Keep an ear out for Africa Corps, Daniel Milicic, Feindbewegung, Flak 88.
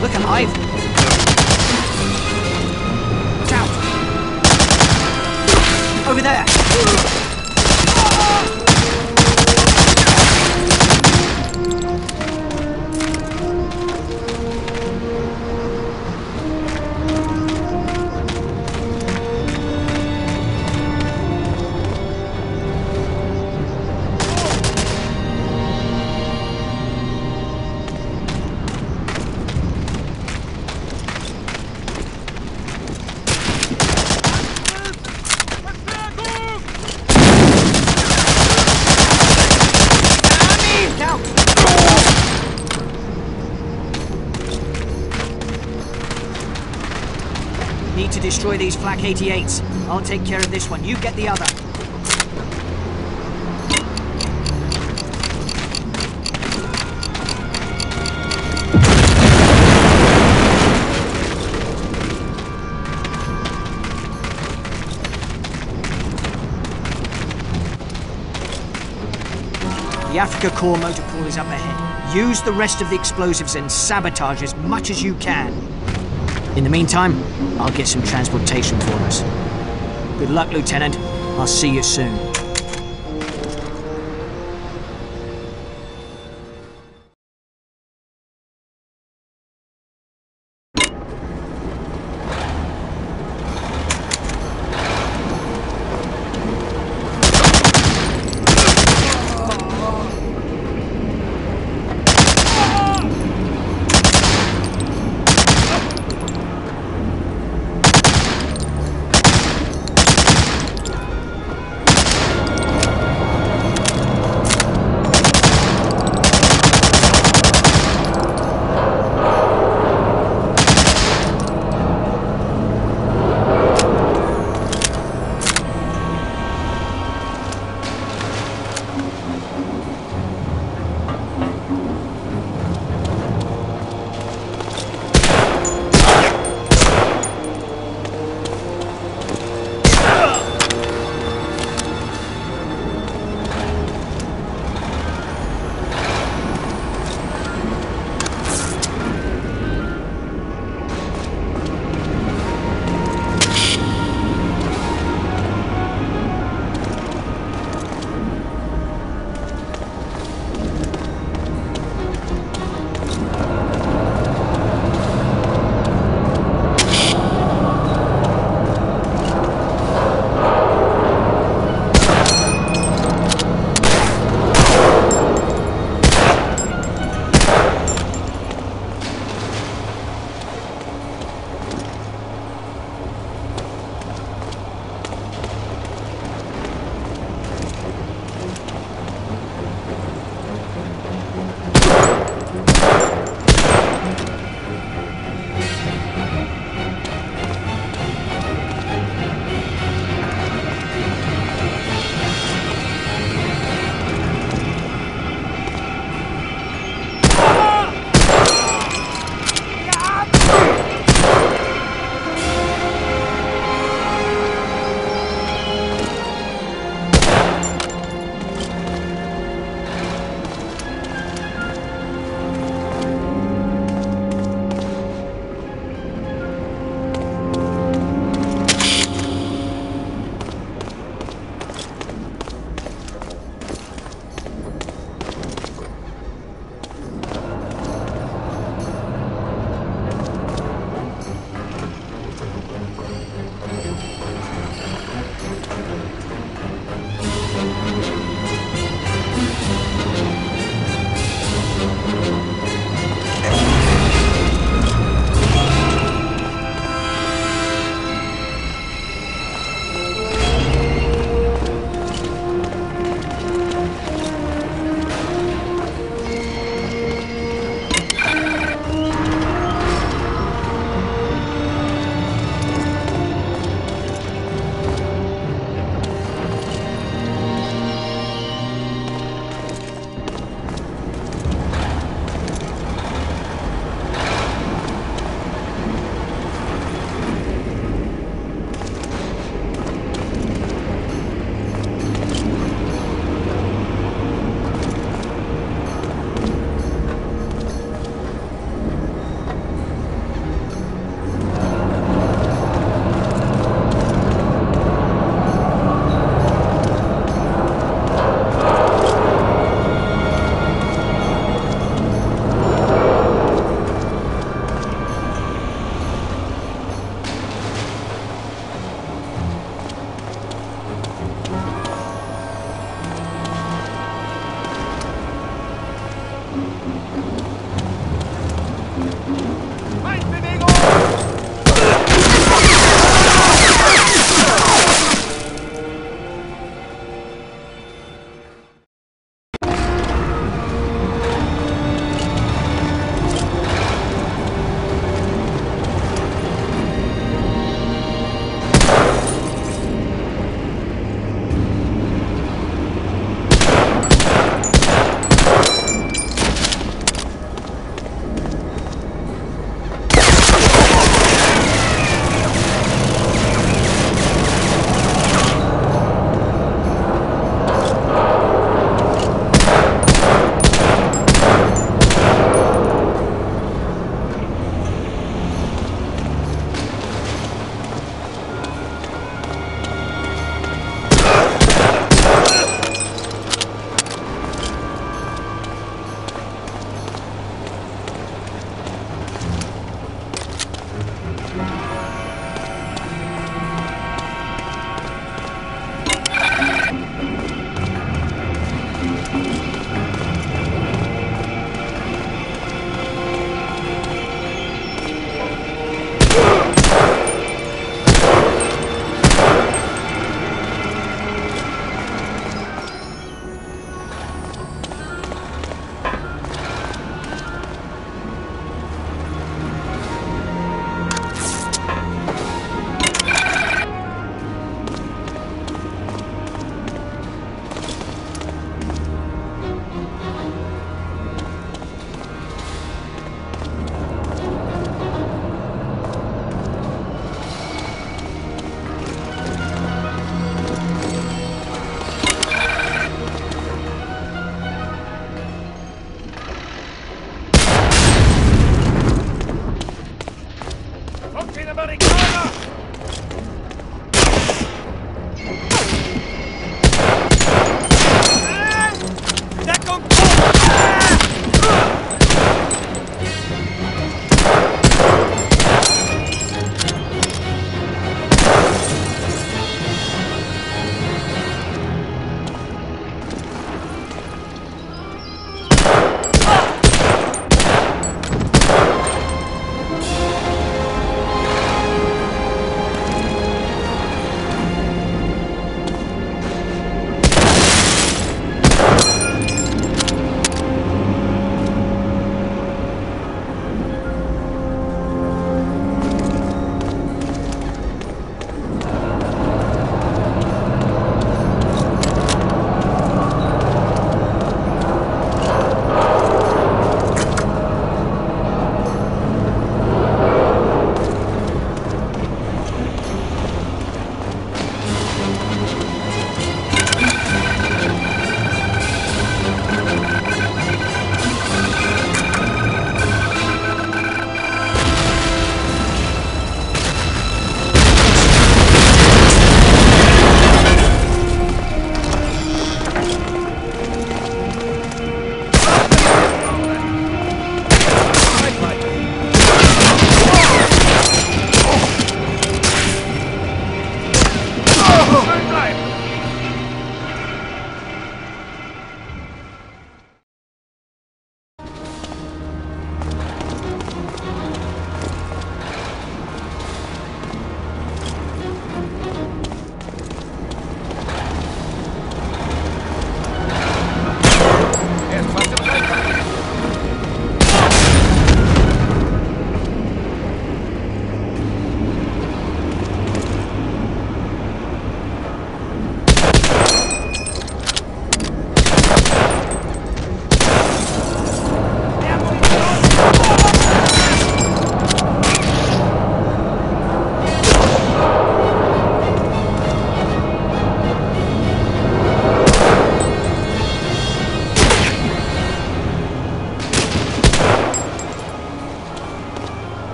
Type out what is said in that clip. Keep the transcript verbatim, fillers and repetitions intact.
look alive. Watch out. Over there. Destroy these Flak eighty-eights. I'll take care of this one. You get the other. The Africa Corps motor pool is up ahead. Use the rest of the explosives and sabotage as much as you can. In the meantime, I'll get some transportation for us. Good luck, Lieutenant. I'll see you soon. Feindbewegung!